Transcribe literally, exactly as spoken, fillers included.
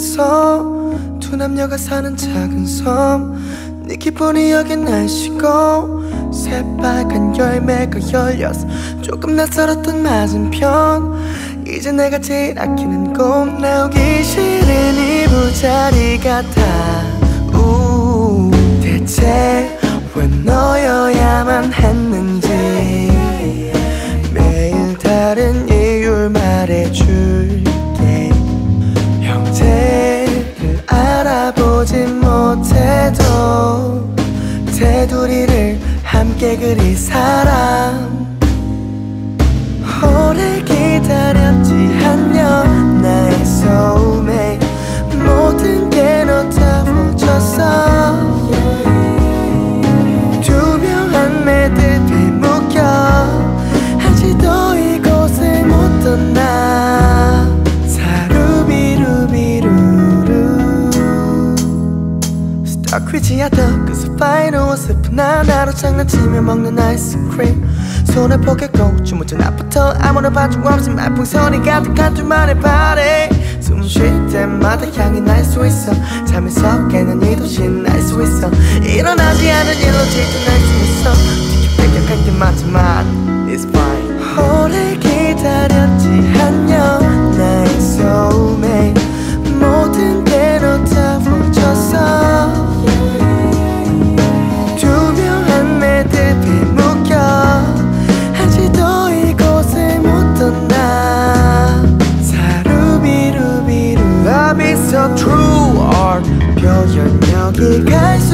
섬 두 남녀가 사는 작은 섬 네 기분이 여긴 날씨고 새빨간 열매가 열렸어 조금 낯설었던 맞은편 이제 내가 제일 아끼는 곳 나오기 싫은 이 부자리 같아 우 대체 왜 너여야만 했는지 매일 다른 이유를 말해줄게 형제를 알아보진 못해도 테두리를 함께 그릴 사람 오래 기다렸지 한 년 나의 soulmate 모든 게 너 다 보여줬어 투명한 매듭에 묶여 한시도 이곳을 못 떠나 사루비루비루루 스타크리지 않던 그 스파이로 어슬픈 하나로 장난치며 먹는 아이스크림 손에 포개고 주무자 낮부터 아무런 반중 없이 말풍선이 가득한 둘만의 파티 숨 쉴 때마다 향이 날 수 있어 잠에서 깨는 네 도시는 알 수 있어 일어나지 않은 일로 질투날 수 있어 뺏겨간 게 맞지만 It's fine 오래 기다렸지 한 년 나의 soulmate 모든 게 너 다 훔쳤어 투명한 매듭에 묶여 한시도 이곳을 못 떠나 사루비루비루 Love is a true art 표현력이 갈 수